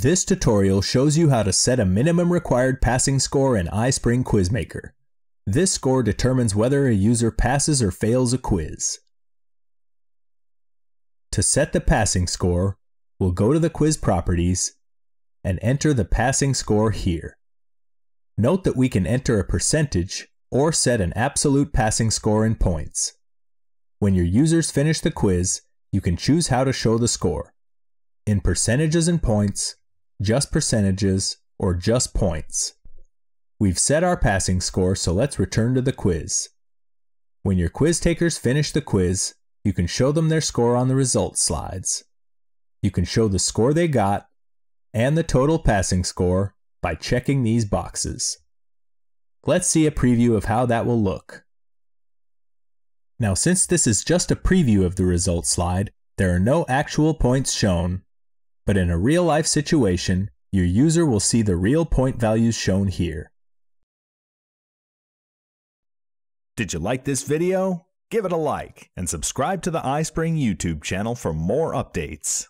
This tutorial shows you how to set a minimum required passing score in iSpring QuizMaker. This score determines whether a user passes or fails a quiz. To set the passing score, we'll go to the quiz properties and enter the passing score here. Note that we can enter a percentage or set an absolute passing score in points. When your users finish the quiz, you can choose how to show the score: in percentages and points, just percentages, or just points. We've set our passing score, so let's return to the quiz. When your quiz takers finish the quiz, you can show them their score on the results slides. You can show the score they got and the total passing score by checking these boxes. Let's see a preview of how that will look. Now, since this is just a preview of the results slide, there are no actual points shown, but in a real-life situation, your user will see the real point values shown here. Did you like this video? Give it a like and subscribe to the iSpring YouTube channel for more updates.